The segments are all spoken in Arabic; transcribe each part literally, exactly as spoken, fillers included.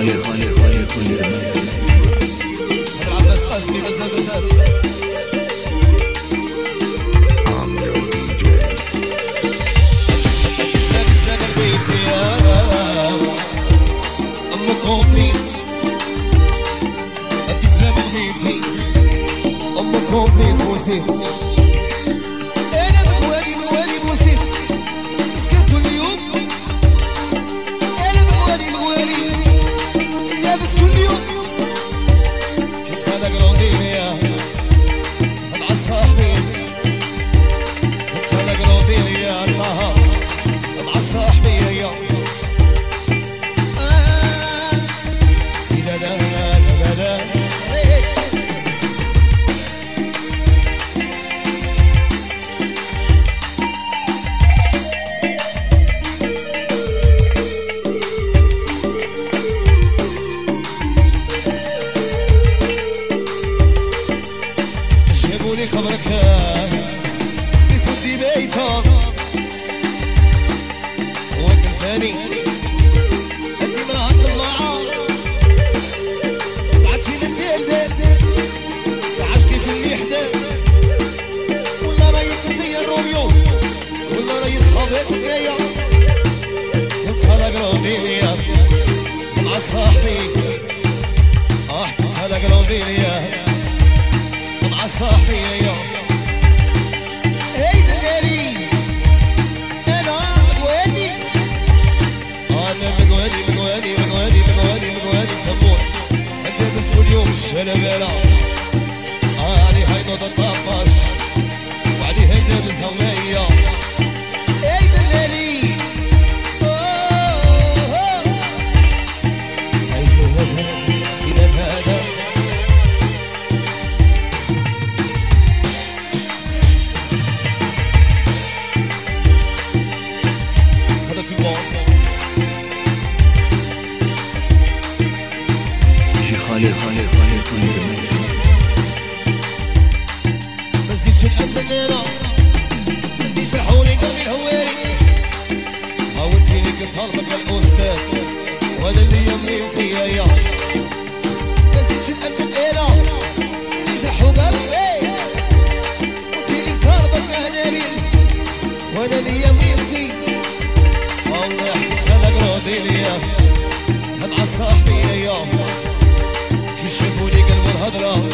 خير خير خير خير عباس قاسمي بزاف بزاف. أنا بغوالي بغوالي بوسيط سكرت كل يوم، أنا بغوالي بغوالي نافس كل يوم، كيف صادق روندينيا مع الصافين، كيف صادق روندينيا طه مع الصاحبين هي خبرك بكوتي بيتهم وكن ثاني انت مراه طماعه طلعتي للليل عاشقي في اللي حداك ولا رايك انت يا الروميو ولا راي صحابك ويايا كنتسالك روندينيا مع صاحبي اه كنتسالك روندينيا مع صاحبي يا هيدا الليالي انا بغوالي انا بغوالي بغوالي بغوالي بغوالي بغوالي سمور ندرس كل يوم الشلباله اه علي هيدا الطفاش وعلي هيدا الزهويه هيدا الليالي اوه ايوه اذا فادا خالي خالي خالي خالي مزيدش نأمن أنا اللي سرحولي قبل هواري هاوتيني كتهربك للأستاذ وهذا اللي يمني انتيا يا مزيدش نأمن أنا اللي سرحو قلبي هاوتيني كتهربك لهنابي وهذا اللي يمني انتي والله حكيتها لك راضينيا مع صاحبي يا شافوني قلب الهضرة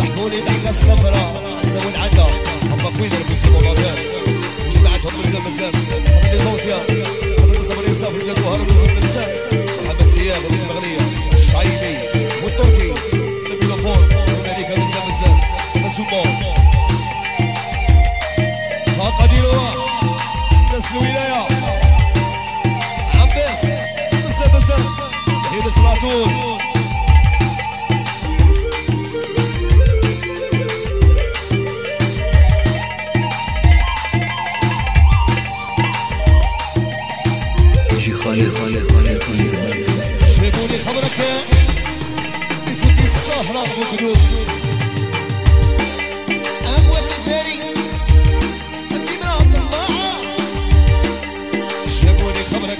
ضحكولي ضحكة الصبرة سووا العدا هما كوينر في سوق مدار وجمعتهم بزاف بزاف حطيني طوسيا حطيني صبري صافي جات وهرب وصلت لبزاف حبة السياف ونص مغنية الشعيبي والتركي الميلوفون هناليك بزاف بزاف نسومون طاقة ديروها ناس الولاية عباس بزاف بزاف هي السلاطون خالي خالي خالي خالي شافوني خبرك بفوتي السهرة وقلوب أموات الفاري أنت مراه طماعة شافوني خبرك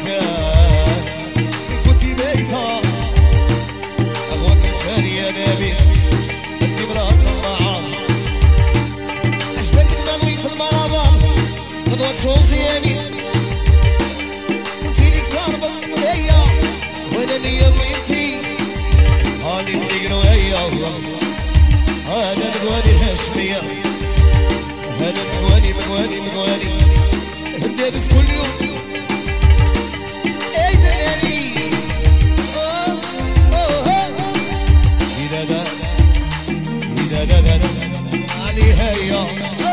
بفوتي بيتها أموات الفاري يا نبي أنت مراه طماعة عجبك نغمية المرابة غدوة تشونجي يا نبي هذا بغوالي الهاشمية هذا بغوالي بغوالي بغوالي هندابس كل يوم أيدا لالي أوه أوه إذا دا إذا دا دا دا علي هيا